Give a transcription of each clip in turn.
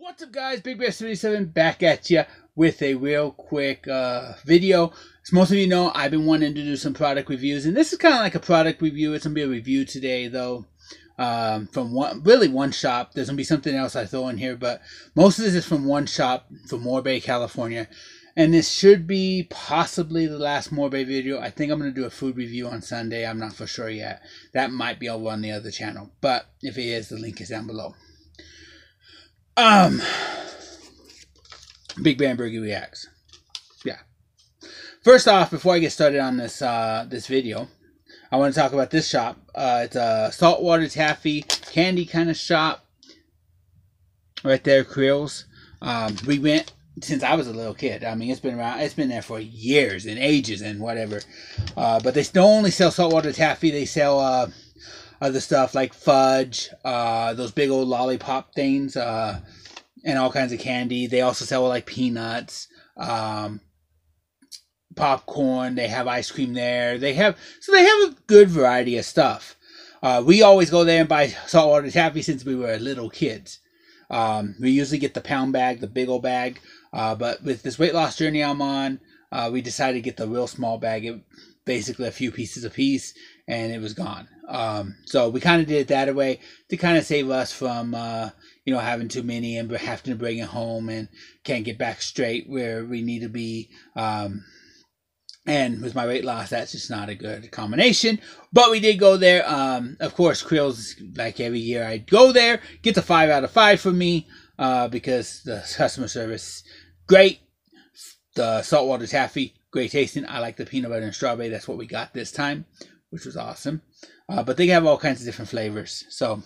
What's up, guys? BigBear77 back at you with a real quick video. As most of you know, I've been wanting to do some product reviews, and this is kind of like a product review. It's gonna be a review today, though, from one shop. There's gonna be something else I throw in here, but most of this is from one shop from Morro Bay, California, and this should be possibly the last Morro Bay video. I think I'm gonna do a food review on Sunday. I'm not for sure yet. That might be over on the other channel, but if it is, the link is down below. BigBear reacts. Yeah. First off, before I get started on this this video, I want to talk about this shop. It's a saltwater taffy candy kind of shop. Right there, Kreel's. We went since I was a little kid. I mean, it's been around. It's been there for years and ages and whatever. But they still only sell saltwater taffy. They sell other stuff like fudge, those big old lollipop things, and all kinds of candy. They also sell like peanuts, popcorn. They have ice cream there. They have a good variety of stuff. We always go there and buy saltwater taffy since we were little kids. We usually get the pound bag, the big old bag, but with this weight loss journey I'm on, we decided to get the real small bag. It, basically a few pieces a piece, and it was gone. So we kind of did it that way to kind of save us from you know, having too many and having to bring it home and can't get back straight where we need to be. And with my weight loss, that's just not a good combination. But we did go there. Of course, Kreel's, like every year I'd go there, get the 5 out of 5 for me, because the customer service great, the saltwater taffy great tasting. I like the peanut butter and strawberry. That's what we got this time, which was awesome. But they have all kinds of different flavors. So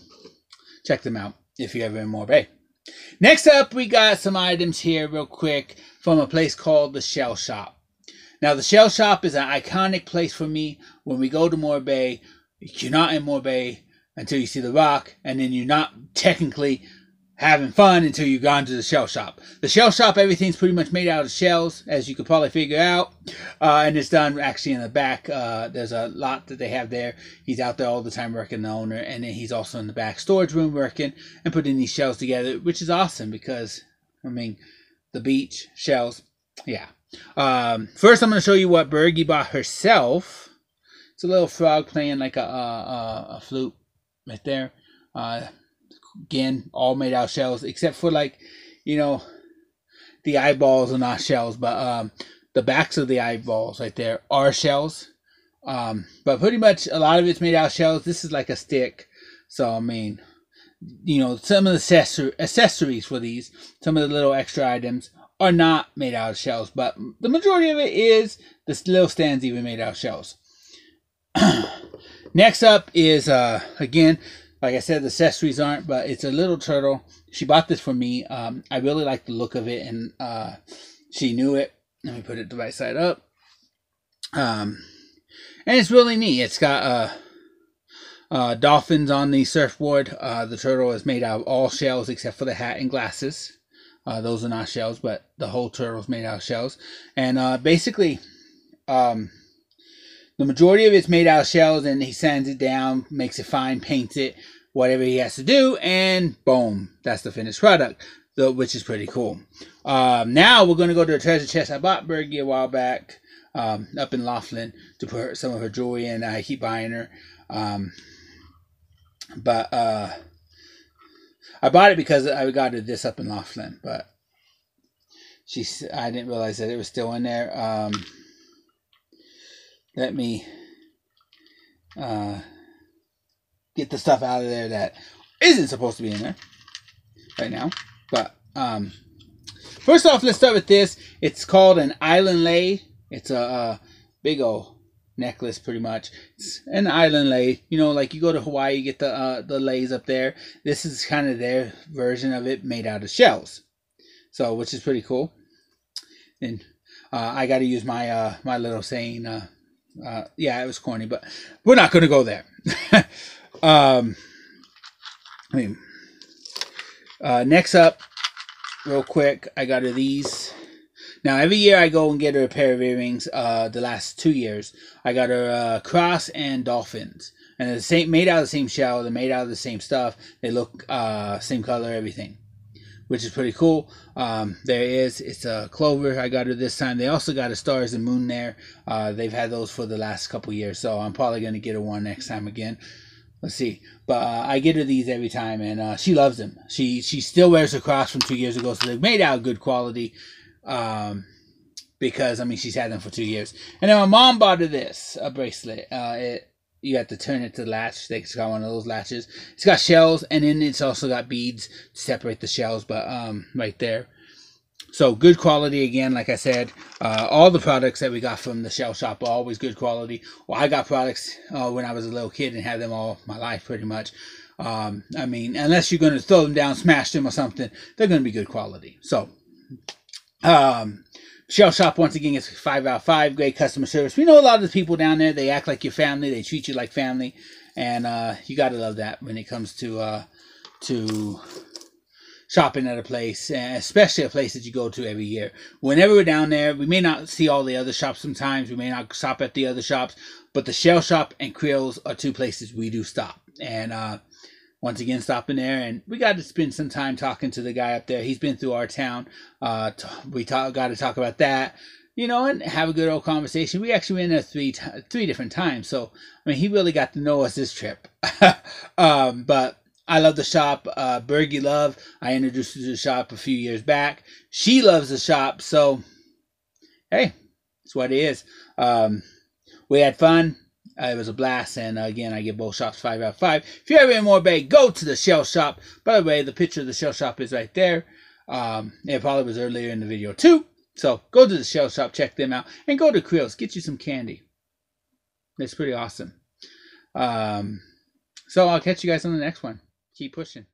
check them out if you're ever in Morro Bay. Next up, we got some items here real quick from a place called The Shell Shop. Now, The Shell Shop is an iconic place for me. When we go to Morro Bay, you're not in Morro Bay until you see the rock. And then you're not technically having fun until you've gone to the Shell Shop. The Shell Shop, everything's pretty much made out of shells, as you could probably figure out. And it's done actually in the back. There's a lot that they have there. He's out there all the time working, the owner. And then he's also in the back storage room working and putting these shells together, which is awesome because, I mean, the beach, shells, yeah. First, I'm going to show you what Bergie bought herself. It's a little frog playing like a flute right there. Again, all made out of shells, except for, like, you know, the eyeballs are not shells, but the backs of the eyeballs right there are shells. But pretty much a lot of it's made out of shells. This is like a stick. So, I mean, you know, some of the accessories for these, some of the little extra items are not made out of shells, but the majority of it is. The little stands even made out of shells. Next up is, again, like I said, the accessories aren't, but it's a little turtle. She bought this for me. I really like the look of it, and she knew it. Let me put it the right side up. And it's really neat. It's got dolphins on the surfboard. The turtle is made out of all shells except for the hat and glasses. Those are not shells, but the whole turtle is made out of shells. And basically, the majority of it's made out of shells, and he sands it down, makes it fine, paints it, whatever he has to do, and boom, that's the finished product, which is pretty cool. Now we're going to go to a treasure chest I bought Bergie a while back, up in Laughlin, to put some of her jewelry in. I keep buying her. But I bought it because I got her this up in Laughlin, but I didn't realize that it was still in there. Let me get the stuff out of there that isn't supposed to be in there right now. But first off, let's start with this. It's called an island lei. It's a big old necklace, pretty much. It's an island lei. You know, like you go to Hawaii, you get the leis up there. This is kind of their version of it, made out of shells. So, which is pretty cool. And I got to use my my little saying. Yeah, it was corny, but we're not going to go there. Next up, real quick, I got her these. Now, every year I go and get her a pair of earrings. The last 2 years, I got her cross and dolphins. And they're the same, made out of the same shell. They're made out of the same stuff. They look same color, everything. which is pretty cool. There it is. It's a clover. I got her this time. They also got a stars and moon there. They've had those for the last couple years, so I'm probably going to get her one next time again. Let's see. But I get her these every time, and she loves them. She still wears her cross from 2 years ago, so they've made out good quality because, I mean, she's had them for 2 years. And then my mom bought her this, a bracelet. You have to turn it to the latch. It's got one of those latches. It's got shells, and then it's also got beads to separate the shells, but right there. So good quality again, like I said. All the products that we got from the Shell Shop are always good quality. Well, I got products when I was a little kid and had them all my life pretty much. I mean, unless you're going to throw them down, smash them or something, they're going to be good quality. So Shell Shop, once again, is 5 out of 5. Great customer service. We know a lot of the people down there. They act like your family. They treat you like family. And you got to love that when it comes to shopping at a place, and especially a place that you go to every year. Whenever we're down there, we may not see all the other shops sometimes. We may not stop at the other shops, but the Shell Shop and Kreel's are two places we do stop. And once again, stopping there, and we got to spend some time talking to the guy up there. He's been through our town. Got to talk about that, you know, and have a good old conversation. We actually went in there three different times, so I mean, he really got to know us this trip. But I love the shop. Bergie Love, I introduced her to the shop a few years back. She loves the shop, so hey, that's what it is. We had fun. It was a blast, and again, I give both shops 5 out of 5. If you're ever in Morro Bay, go to the Shell Shop. By the way, the picture of the Shell Shop is right there. It probably was earlier in the video, too. So go to the Shell Shop, check them out, and go to Kreel's. Get you some candy. That's pretty awesome. So I'll catch you guys on the next one. Keep pushing.